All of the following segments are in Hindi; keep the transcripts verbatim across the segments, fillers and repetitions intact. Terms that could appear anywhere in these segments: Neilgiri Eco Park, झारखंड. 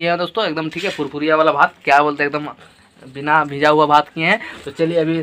किए हैं दोस्तों, एकदम ठीक है फुरफुरिया वाला भात, क्या बोलते हैं, एकदम बिना भिजा हुआ भात किए हैं। तो चलिए अभी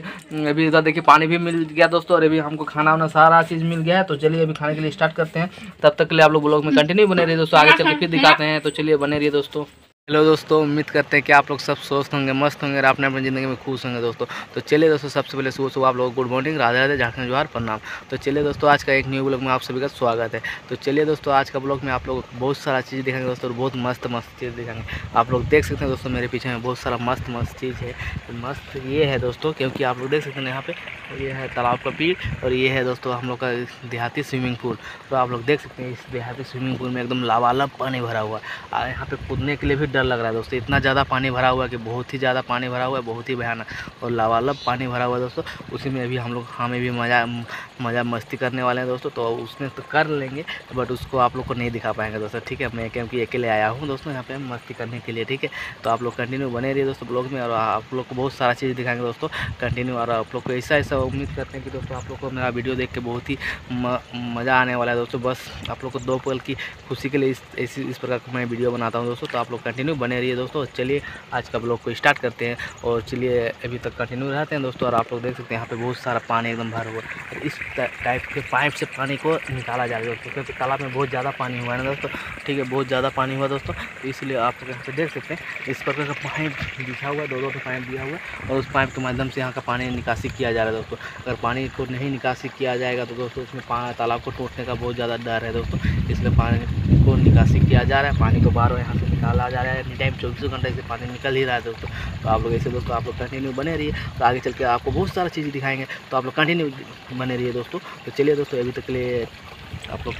अभी इधर देखिए पानी भी मिल गया दोस्तों, और अभी हमको खाना वाना सारा चीज़ मिल गया है। तो चलिए अभी खाने के लिए स्टार्ट करते हैं, तब तक के लिए आप लोग ब्लॉग में कंटिन्यू बने रहिए दोस्तों, आगे चल के फिर दिखाते हैं। तो चलिए बने रहिए दोस्तों। हेलो दोस्तों, उम्मीद करते हैं कि आप लोग सब स्वस्थ होंगे, मस्त होंगे और आपने अपनी ज़िंदगी में खुश होंगे दोस्तों। तो चलिए दोस्तों, सबसे पहले सुबह सुबह आप लोगों को गुड मॉर्निंग, राधे राधे, झारखंड जोहार, प्रणाम। तो चलिए दोस्तों, आज का एक न्यू ब्लॉग में आप सभी का स्वागत है। तो चलिए दोस्तों, आज का ब्लॉग में आप लोग बहुत सारा चीज़ दिखाएंगे दोस्तों, बहुत मस्त मस्त चीज़ दिखाएंगे। आप लोग देख सकते हैं दोस्तों, मेरे पीछे में बहुत सारा मस्त मस्त चीज़ है। मस्त ये है दोस्तों, क्योंकि आप लोग देख सकते हैं यहाँ पर ये है तालाब का पीड़, और ये है दोस्तों हम लोग का देहाती स्विमिंग पूल। तो आप लोग देख सकते हैं इस देहाती स्विमिंग पूल में एकदम लावालब पानी भरा हुआ है। यहाँ पर कूदने के लिए डर लग रहा है दोस्तों, इतना ज़्यादा पानी भरा हुआ है कि बहुत ही ज़्यादा पानी भरा हुआ है, बहुत ही भयानक और लबालब पानी भरा हुआ है दोस्तों। उसी में अभी हम लोग हमें भी मज़ा मज़ा मस्ती करने वाले हैं दोस्तों। तो उसमें तो कर लेंगे, बट उसको आप लोग को नहीं दिखा पाएंगे दोस्तों, ठीक है। मैं क्योंकि अकेले आया हूँ दोस्तों यहाँ पे मस्ती करने के लिए, ठीक है। तो आप लोग कंटिन्यू बने रहिए दोस्तों ब्लॉग में, और आप लोग को बहुत सारा चीज़ दिखाएंगे दोस्तों कंटिन्यू। और आप लोग को ऐसा ऐसा उम्मीद करते हैं कि दोस्तों आप लोग को मेरा वीडियो देख के बहुत ही मज़ा आने वाला है दोस्तों। बस आप लोग को दो पल की खुशी के लिए इस इस प्रकार का मैं वीडियो बनाता हूँ दोस्तों। तो आप लोग कंटिन्यू बने रहिए दोस्तों। चलिए आज का ब्लॉग को स्टार्ट करते हैं, और चलिए अभी तक कंटिन्यू रहते हैं दोस्तों। और आप लोग देख सकते हैं यहाँ पे बहुत सारा पानी एकदम भरा हुआ है। इस टाइप के पाइप से पानी को निकाला जा रहा है दोस्तों, क्योंकि तालाब में बहुत ज़्यादा पानी हुआ है ना दोस्तों, ठीक है, बहुत ज़्यादा पानी हुआ दोस्तों। इसलिए आप लोग यहाँ पर देख सकते हैं इस प्रकार का पाइप बिछा हुआ है, दो दो का पाइप दिया हुआ है, और उस पाइप के माध्यम से यहाँ का पानी निकासी किया जा रहा है दोस्तों। अगर पानी को नहीं निकासी किया जाएगा तो दोस्तों उसमें तालाब को टूटने का बहुत ज़्यादा डर है दोस्तों, इसलिए पानी को निकासी किया जा रहा है, पानी को बाहर यहाँ से निकाला जा रहा है। एनी टाइम चौबीसों घंटे से पानी निकल ही रहा है दोस्तों। तो आप लोग ऐसे दोस्तों आप लोग कंटिन्यू बने रहिए, तो आगे चल के आपको बहुत सारा चीज़ दिखाएंगे। तो आप लोग कंटिन्यू बने रहिए दोस्तों। तो चलिए दोस्तों अभी तक के लिए आप लोग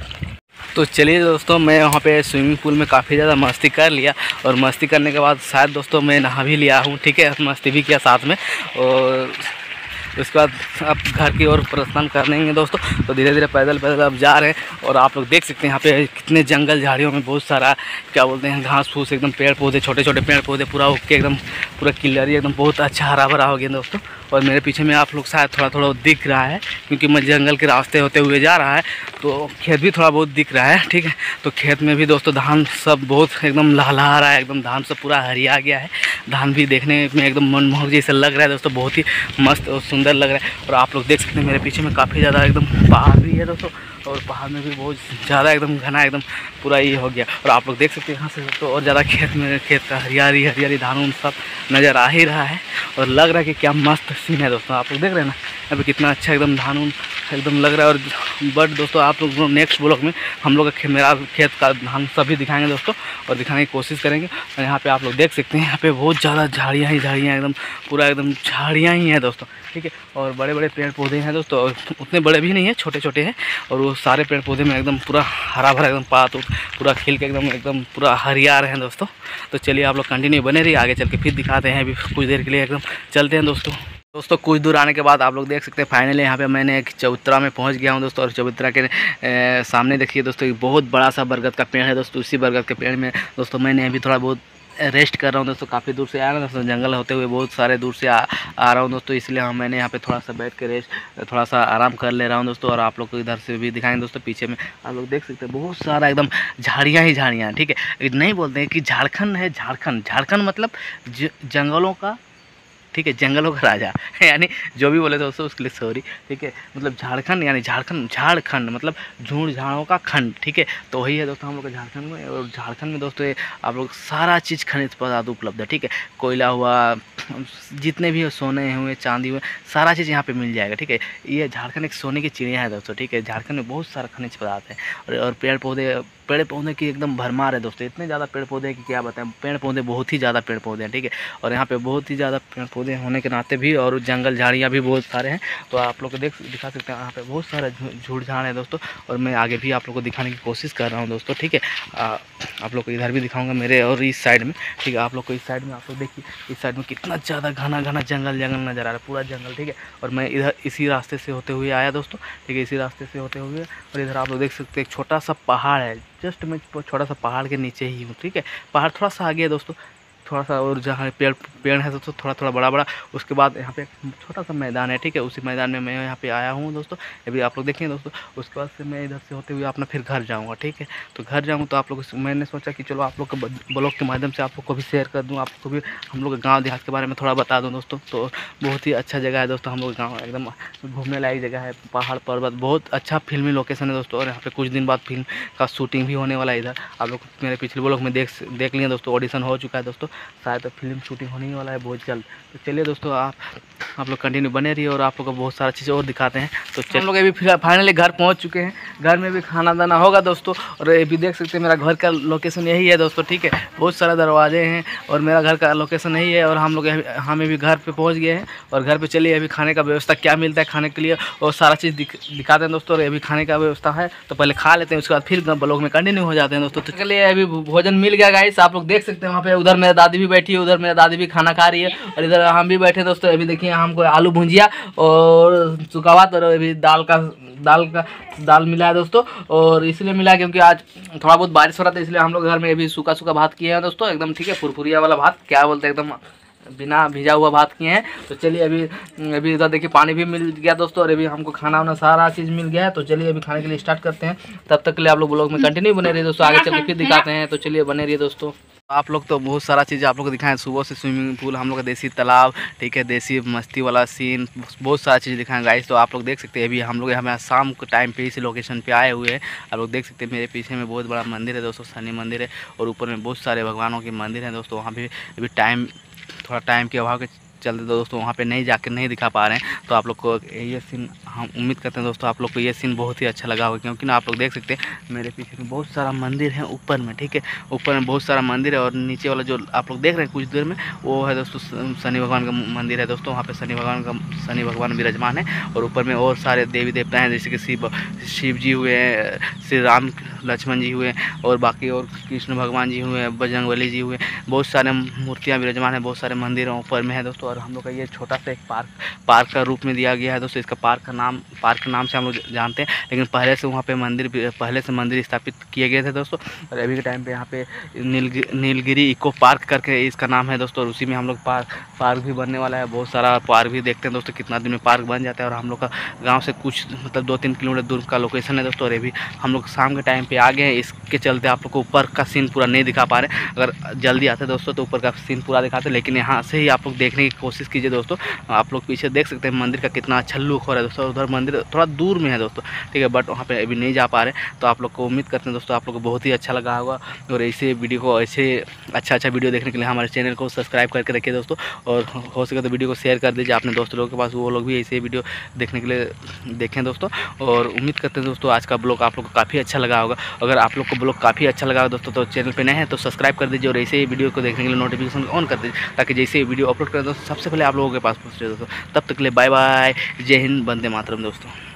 तो चलिए दोस्तों, मैं वहाँ पे स्विमिंग पूल में काफ़ी ज़्यादा मस्ती कर लिया, और मस्ती करने के बाद शायद दोस्तों मैं नहा भी लिया हूँ, ठीक है, मस्ती भी किया साथ में। और उसके बाद अब घर की ओर प्रस्थान कर लेंगे दोस्तों। तो धीरे धीरे पैदल पैदल अब जा रहे हैं, और आप लोग देख सकते हैं यहाँ पे कितने जंगल झाड़ियों में बहुत सारा क्या बोलते हैं घास फूस, एकदम पेड़ पौधे, छोटे छोटे पेड़ पौधे पूरा उग के एकदम पूरा क्लियर एकदम बहुत अच्छा हरा भरा हो गया दोस्तों। और मेरे पीछे में आप लोग शायद थोड़ा थोड़ा दिख रहा है, क्योंकि मैं जंगल के रास्ते होते हुए जा रहा है, तो खेत भी थोड़ा बहुत दिख रहा है, ठीक है। तो खेत में भी दोस्तों धान सब बहुत एकदम लहलहा रहा है, एकदम धान सब पूरा हरिया गया है, धान भी देखने में एकदम मनमोहक जैसा लग रहा है दोस्तों, बहुत ही मस्त और सुंदर लग रहा है। और आप लोग देख सकते हैं मेरे पीछे में काफ़ी ज़्यादा एकदम पहाड़ भी है दोस्तों, और पहाड़ में भी बहुत ज़्यादा एकदम घना एकदम पूरा ये हो गया। और आप लोग देख सकते हैं यहाँ से तो और ज़्यादा खेत में खेत का हरियाली हरियाली धान सब नज़र आ ही रहा है, और लग रहा है कि क्या मस्त सीन है दोस्तों। आप लोग देख रहे हैं ना अभी कितना अच्छा एकदम धान एकदम लग रहा है। और बट दोस्तों आप लोग नेक्स्ट ब्लॉग में हम लोग का मेरा खेत का धान सभी दिखाएंगे दोस्तों, और दिखाने की कोशिश करेंगे। और यहाँ पे आप लोग देख सकते हैं यहाँ पे बहुत ज़्यादा झाड़ियाँ ही झाड़ियाँ एकदम पूरा एकदम झाड़ियाँ ही हैं दोस्तों, ठीक है। और बड़े बड़े पेड़ पौधे हैं दोस्तों, उतने बड़े भी नहीं हैं, छोटे छोटे हैं, और वो सारे पेड़ पौधे में एकदम पूरा हरा भरा एकदम पात पूरा खिल के एकदम एकदम पूरा हरियार हैं दोस्तों। तो चलिए आप लोग कंटिन्यू बने रहिए, आगे चल के फिर दिखाते हैं। अभी कुछ देर के लिए एकदम चलते हैं दोस्तों। दोस्तों कुछ दूर आने के बाद आप लोग देख सकते हैं फाइनली यहाँ पे मैंने एक चबूतरा में पहुँच गया हूँ दोस्तों। और चबूतरा के ए, सामने देखिए दोस्तों एक बहुत बड़ा सा बरगद का पेड़ है दोस्तों। उसी बरगद के पेड़ में दोस्तों मैंने अभी थोड़ा बहुत रेस्ट कर रहा हूँ दोस्तों। काफ़ी दूर से आया ना दोस्तों, जंगल होते हुए बहुत सारे दूर से आ, आ रहा हूँ दोस्तों, इसलिए हम मैंने यहाँ पे थोड़ा सा बैठ के रेस्ट थोड़ा सा आराम कर ले रहा हूँ दोस्तों। और आप लोग को इधर से भी दिखाएंगे दोस्तों, पीछे में आप लोग देख सकते हैं बहुत सारा एकदम झाड़ियाँ ही झाड़ियाँ, ठीक है। नहीं बोलते हैं कि झारखंड है, झारखंड झारखंड मतलब जंगलों का, ठीक है, जंगलों का राजा, यानी जो भी बोले दोस्तों उसके लिए सॉरी, ठीक है। मतलब झारखंड यानी झारखंड झारखंड मतलब झूठ झाड़ों का खंड, ठीक है। तो वही है दोस्तों हम लोग झारखंड में। और झारखंड में दोस्तों आप लोग सारा चीज़ खनिज पदार्थ उपलब्ध है, ठीक है। कोयला हुआ, जितने भी सोने हुए, चांदी हुए, सारा चीज़ यहाँ पर मिल जाएगा, ठीक है। ये झारखंड एक सोने की चिड़िया है दोस्तों, ठीक है। झारखंड में बहुत सारा खनिज पदार्थ है, और पेड़ पौधे पेड़ पौधे की एकदम भरमार है दोस्तों। इतने ज़्यादा पेड़ पौधे कि क्या बताएं, पेड़ पौधे बहुत ही ज़्यादा पेड़ पौधे हैं, ठीक है। और यहाँ पे बहुत ही ज़्यादा पेड़ पौधे होने के नाते भी और जंगल झाड़ियाँ भी बहुत सारे हैं। तो आप लोग को देख दिखा सकते हैं यहाँ पे बहुत सारा झूठ झाड़ है दोस्तों, और मैं आगे भी आप लोग को दिखाने की कोशिश कर रहा हूँ दोस्तों, ठीक है। आप लोग को इधर भी दिखाऊँगा मेरे और इस साइड में, ठीक है। आप लोग को इस साइड में आप लोग देखिए इस साइड में कितना ज़्यादा घना घना जंगल जंगल नज़र आ रहा है, पूरा जंगल, ठीक है। और मैं इधर इसी रास्ते से होते हुए आया दोस्तों, ठीक है, इसी रास्ते से होते हुए। और इधर आप लोग देख सकते हैं एक छोटा सा पहाड़ है, जस्ट मैं छोटा सा पहाड़ के नीचे ही हूँ, ठीक है। पहाड़ थोड़ा सा आगे है दोस्तों। थोड़ा सा, और जहाँ पेड़ पेड़ है दोस्तों थोड़ा थोड़ा बड़ा बड़ा। उसके बाद यहाँ पे छोटा सा मैदान है, ठीक है, उसी मैदान में मैं यहाँ पे आया हूँ दोस्तों, अभी आप लोग देखें दोस्तों। उसके बाद से मैं इधर से होते हुए अपना फिर घर जाऊँगा, ठीक है। तो घर जाऊँगा तो आप लोग, मैंने सोचा कि चलो आप लोग के ब्लॉग के माध्यम से आप लोग को भी शेयर कर दूँ, आपको भी हम लोग गाँव देहात के बारे में थोड़ा बता दूँ दोस्तों। तो बहुत ही अच्छा जगह है दोस्तों, हम लोग गाँव एकदम घूमने लायक जगह है, पहाड़ पर्वत, बहुत अच्छा फिल्मी लोकेशन है दोस्तों। और यहाँ पर कुछ दिन बाद फिल्म का शूटिंग भी होने वाला है इधर। आप लोग मेरे पिछले ब्लॉग में देख देख लिए दोस्तों, ऑडिशन हो चुका है दोस्तों, शायद फिल्म शूटिंग होने वाला है बहुत जल्द। तो चलिए दोस्तों, आप आप लोग कंटिन्यू बने रहिए और आप लोग को बहुत सारा चीज़ें और दिखाते हैं। तो चलिए, हम लोग अभी फाइनली घर पहुंच चुके हैं, घर में भी खाना दाना होगा दोस्तों। और ये भी देख सकते हैं मेरा घर का लोकेशन यही है दोस्तों, ठीक है। बहुत सारे दरवाजे हैं और मेरा घर का लोकेशन यही है। और हम लोग हमें भी घर पर पहुँच गए हैं और घर पर चलिए अभी खाने का व्यवस्था क्या मिलता है खाने के लिए और सारा चीज़ दिखाते हैं दोस्तों। और अभी खाने का व्यवस्था है तो पहले खा लेते हैं, उसके बाद फिर ब्लॉग में कंटिन्यू हो जाते हैं दोस्तों। तो चलिए अभी भोजन मिल गया गाइस, आप लोग देख सकते हैं वहाँ पे, उधर मेरा दादी भी बैठी है, उधर मेरा दादी भी खाना खा रही है और इधर हम भी बैठे दोस्तों। अभी देखिए हमको आलू भुंजिया और सुखावत और अभी दाल का दाल का दाल मिला है दोस्तों। और इसलिए मिला क्योंकि आज थोड़ा बहुत बारिश हो रहा था, इसलिए हम लोग घर में अभी सूखा सूखा भात किए हैं दोस्तों, एकदम ठीक है, फुरफुरिया वाला भात, क्या बोलते हैं, एकदम बिना भिजा हुआ भात किए हैं। तो चलिए अभी अभी उधर देखिए पानी भी मिल गया दोस्तों और अभी हमको खाना वाना सारा चीज़ मिल गया है। तो चलिए अभी खाने के लिए स्टार्ट करते हैं, तब तक के लिए आप लोग ब्लॉग में कंटिन्यू बने रहिए दोस्तों, आगे चल के फिर दिखाते हैं। तो चलिए बने रहिए दोस्तों। आप लोग तो बहुत सारा चीज़ आप लोग को दिखाएं, सुबह से स्विमिंग पूल, हम लोग का देसी तालाब, ठीक है, देसी मस्ती वाला सीन, बहुत सारा चीज़ दिखाएं गाइस। तो आप लोग देख सकते हैं अभी हम लोग हमें शाम के टाइम पे इस लोकेशन पे आए हुए हैं। आप लोग देख सकते हैं मेरे पीछे में बहुत बड़ा मंदिर है दोस्तों, शनि मंदिर है और ऊपर में बहुत सारे भगवानों के मंदिर हैं दोस्तों। वहाँ भी अभी टाइम थोड़ा टाइम के अभाव के चलते दोस्तों वहाँ पे नहीं जाके नहीं दिखा पा रहे हैं। तो आप लोग को ये सीन, हम उम्मीद करते हैं दोस्तों आप लोग को ये सीन बहुत ही अच्छा लगा होगा, क्योंकि ना आप लोग देख सकते हैं मेरे पीछे में बहुत सारा मंदिर है ऊपर में, ठीक है, ऊपर में बहुत सारा मंदिर है। और नीचे वाला जो आप लोग देख रहे हैं कुछ दूर में, वो है दोस्तों शनि भगवान का मंदिर है दोस्तों। वहाँ पर शनि भगवान का शनि भगवान विराजमान है और ऊपर में और सारे देवी देवता हैं, जैसे कि शिव शिव जी हुए, श्री राम लक्ष्मण जी हुए और बाकी और कृष्ण भगवान जी हुए, बजरंगबली जी हुए, बहुत सारे मूर्तियाँ विराजमान हैं, बहुत सारे मंदिर ऊपर में है दोस्तों। और हम लोग का ये छोटा सा एक पार्क पार्क का रूप में दिया गया है दोस्तों। इसका पार्क का नाम पार्क के नाम से हम लोग जानते हैं, लेकिन पहले से वहाँ पे मंदिर पहले से मंदिर स्थापित किए गए थे दोस्तों। और अभी के टाइम पे यहाँ पे नीलगि नीलगिरी इको पार्क करके इसका नाम है दोस्तों। और उसी में हम लोग पार्क पार्क भी बनने वाला है, बहुत सारा पार्क भी देखते हैं दोस्तों कितना दिन में पार्क बन जाता है। और हम लोग का गाँव से कुछ मतलब दो तीन किलोमीटर दूर का लोकेशन है दोस्तों। और अभी हम लोग शाम के टाइम पर आ गए हैं, इसके चलते आप लोग को ऊपर का सीन पूरा नहीं दिखा पा रहे। अगर जल्दी आते दोस्तों तो ऊपर का सीन पूरा दिखाते, लेकिन यहाँ से ही आप लोग देखने कोशिश कीजिए दोस्तों। आप लोग पीछे देख सकते हैं मंदिर का कितना अच्छा लुक हो रहा है दोस्तों। उधर मंदिर थोड़ा दूर में है दोस्तों, ठीक है, बट वहाँ पे अभी नहीं जा पा रहे। तो आप लोग को उम्मीद करते हैं दोस्तों आप लोग को बहुत ही अच्छा लगा होगा। और ऐसे वीडियो को, ऐसे अच्छा अच्छा वीडियो देखने के लिए हमारे चैनल को सब्सक्राइब करके रखिए दोस्तों। और हो सके तो वीडियो को शेयर कर दीजिए अपने दोस्तों लोगों के पास, वो लोग भी ऐसे वीडियो देखने के लिए देखें दोस्तों। और उम्मीद करते हैं दोस्तों आज का ब्लॉग आप लोग को काफ़ी अच्छा लगा होगा। अगर आप लोग को ब्लॉग काफ़ी अच्छा लगा होगा दोस्तों तो चैनल पर नए हैं तो सब्सक्राइब कर दीजिए और ऐसे ही वीडियो को देखने के लिए नोटिफिकेशन ऑन कर दीजिए, ताकि जैसे वीडियो अपलोड करें दोस्तों सबसे पहले आप लोगों के पास पहुँचे दोस्तों। तब तक के लिए बाय बाय, जय हिंद, वंदे मातरम दोस्तों।